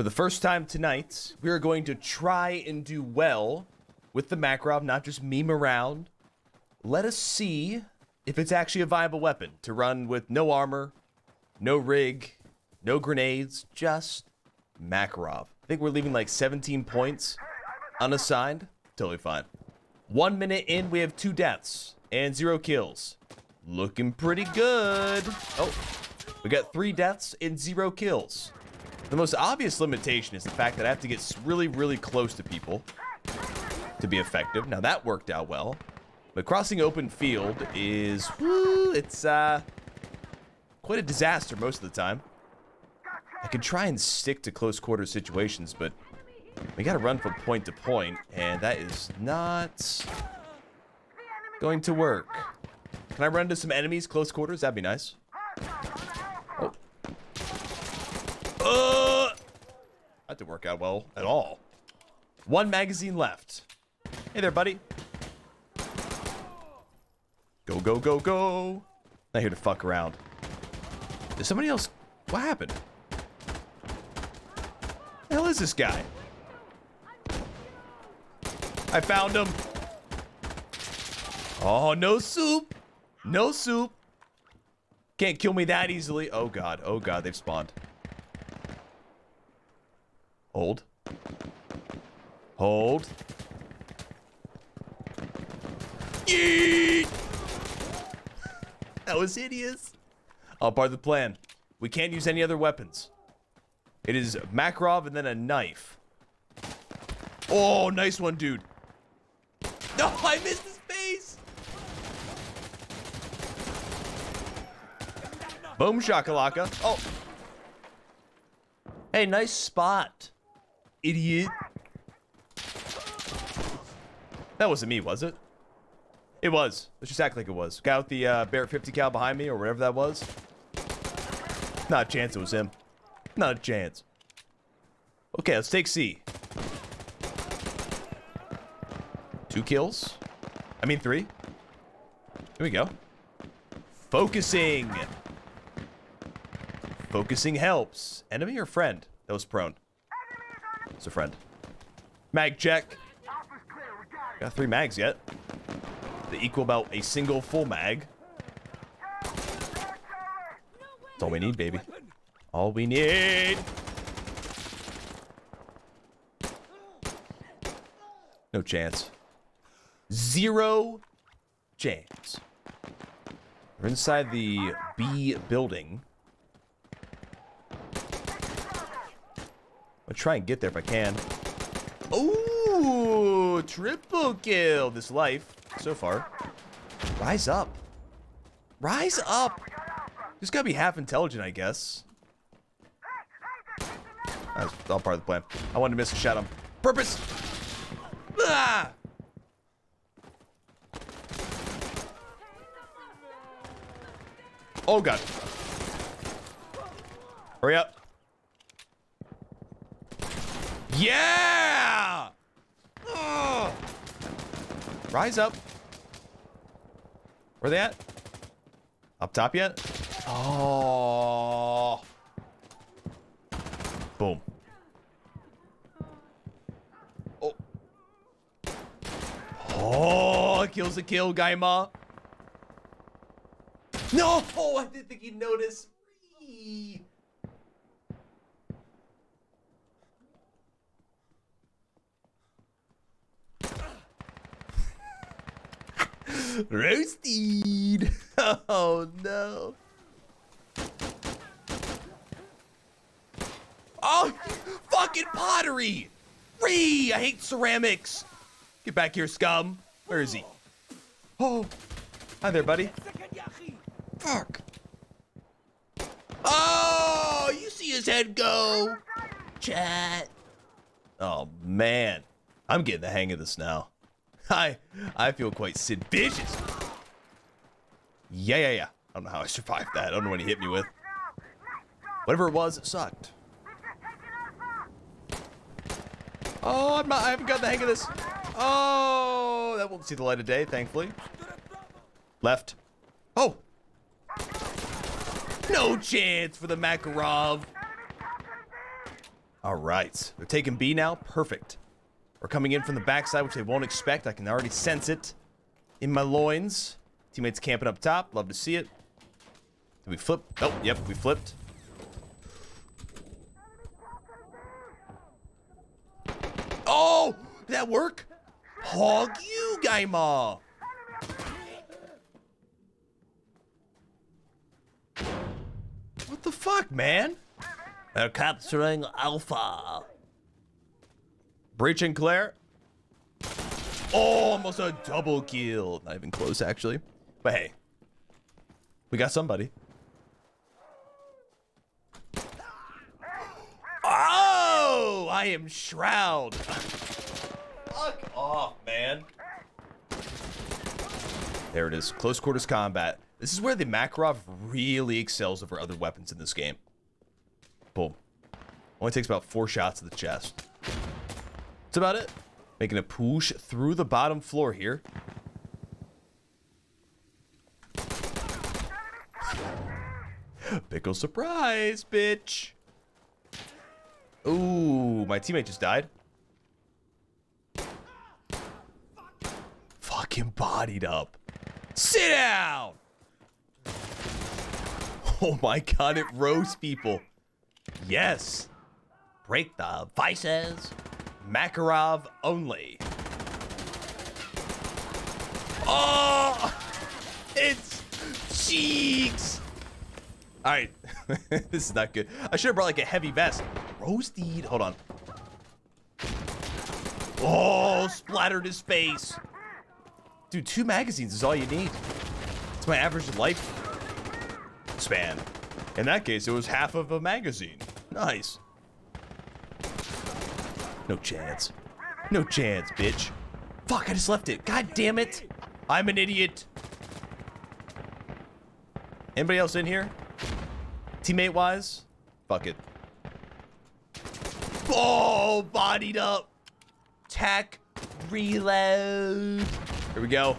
For the first time tonight, we are going to try and do well with the Makarov, not just meme around. Let us see if it's actually a viable weapon to run with no armor, no rig, no grenades, just Makarov. I think we're leaving like 17 points unassigned. Totally fine. 1 minute in, we have 2 deaths and 0 kills. Looking pretty good. Oh, we got 3 deaths and 0 kills. The most obvious limitation is the fact that I have to get really, really close to people to be effective. Now that worked out well, but crossing open field is, it's quite a disaster most of the time. I can try and stick to close quarter situations, but we got to run from point to point, and that is not going to work. Can I run into some enemies close quarters? That'd be nice. Oh. That didn't work out well at all. 1 magazine left. Hey there, buddy. Go, go, go, go. Not here to fuck around. Is somebody else? What happened? The hell is this guy? I found him. Oh, no soup. No soup. Can't kill me that easily. Oh, God. Oh, God. They've spawned. Hold. Hold. Yeet! That was hideous. All part of the plan. We can't use any other weapons. It is Makarov and then a knife. Oh, nice one, dude. No, I missed his face. Boom shakalaka. Oh. Hey, nice spot, idiot. That wasn't me, was it? It was. Let's just act like it was. Got out the Barrett 50 cal behind me or whatever that was. Not a chance it was him. Not a chance. Okay, let's take C. 2 kills. I mean 3. Here we go. Focusing. Focusing helps. Enemy or friend? That was prone. It's a friend. Mag check. Got 3 mags yet. They equal about a single full mag. That's all we need, baby. All we need. No chance. 0 chance. We're inside the B building. I'll try and get there if I can. Ooh, triple kill. This life so far. Rise up. Rise up. Just gotta be half intelligent, I guess. That's all part of the plan. I wanted to miss a shot on purpose. Ah! Oh, God. Hurry up. Yeah! Ugh. Rise up. Where they at? Up top yet? Oh. Boom. Oh. Oh, kills a kill, Gaima. No! Oh, I didn't think he'd notice. Roasted. Oh, no. Oh, fucking pottery. I hate ceramics. Get back here, scum. Where is he? Oh, hi there, buddy. Fuck. Oh, you see his head go. Chat. Oh, man. I'm getting the hang of this now. I feel quite Sid Vicious. Yeah. I don't know how I survived that. I don't know what he hit me with. Whatever it was, it sucked. Oh, I haven't gotten the hang of this. Oh, that won't see the light of day, thankfully. Left. Oh. No chance for the Makarov. All right. They're taking B now. Perfect. We're coming in from the backside, which they won't expect. I can already sense it in my loins. Teammates camping up top. Love to see it. Did we flip? Oh, yep, we flipped. Oh! Did that work? Hog you, Gaima! What the fuck, man? They're capturing Alpha. Breach and Claire. Oh, almost a double kill. Not even close, actually. But hey, we got somebody. Oh, I am Shroud. Fuck off, man. There it is. Close quarters combat. This is where the Makarov really excels over other weapons in this game. Boom. Only takes about 4 shots to the chest. That's about it. Making a push through the bottom floor here. Pickle surprise, bitch. Ooh, my teammate just died. Fucking bodied up. Sit down. Oh my god, it roasts people. Yes. Break the vices. Makarov only. Oh, it's cheeks. All right, this is not good. I should have brought like a heavy vest. Roasted. Hold on. Oh, splattered his face. Dude, 2 magazines is all you need. It's my average life span. In that case, it was half of a magazine. Nice. No chance. No chance, bitch. Fuck, I just left it. God damn it. I'm an idiot. Anybody else in here? Teammate-wise? Fuck it. Oh, bodied up. Tack. Reload. Here we go.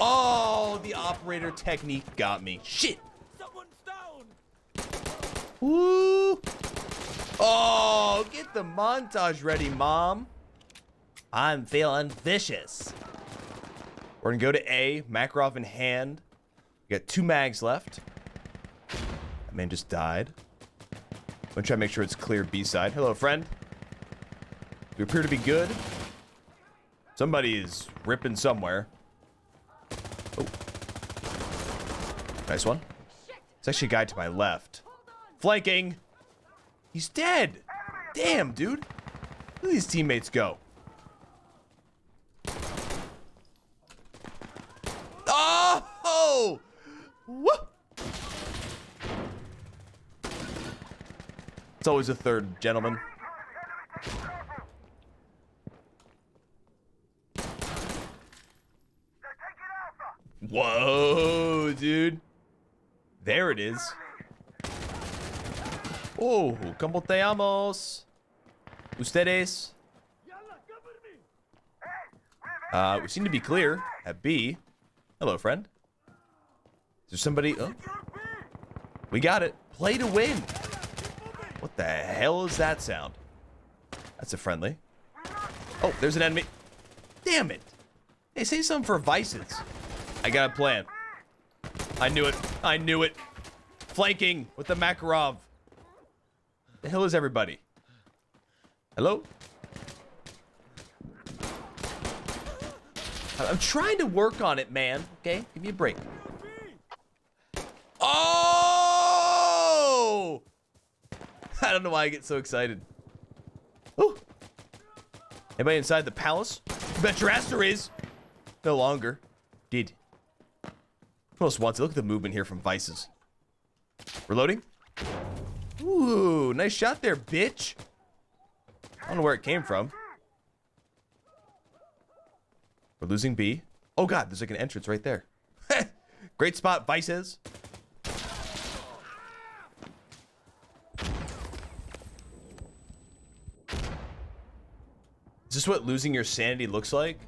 Oh, the operator technique got me. Shit. Someone's down. Woo. Oh, get the montage ready, Mom. I'm feeling vicious. We're gonna go to A, Makarov in hand. We got 2 mags left. That man just died. I'm gonna try to make sure it's clear B side. Hello, friend. You appear to be good. Somebody is ripping somewhere. Oh. Nice one. It's actually a guy to my left. Flanking. He's dead. Damn, dude. Look at these teammates go. Oh! Woo! It's always a third, gentlemen. Whoa, dude. There it is. Oh, como te amos. Ustedes. We seem to be clear at B. Hello, friend. Is there somebody? Oh. We got it. Play to win. What the hell is that sound? That's a friendly. Oh, there's an enemy. Damn it. Hey, say something for vices. I got a plan. I knew it. I knew it. Flanking with the Makarov. The hell is everybody? Hello? I'm trying to work on it, man. Okay, give me a break. Oh! I don't know why I get so excited. Ooh. Anybody inside the palace? You bet your ass there is. No longer. Did. Who else wants it? Look at the movement here from Vices. Reloading. Ooh, nice shot there, bitch. I don't know where it came from. We're losing B. Oh, God, there's like an entrance right there. Great spot, Vices. Is this what losing your sanity looks like?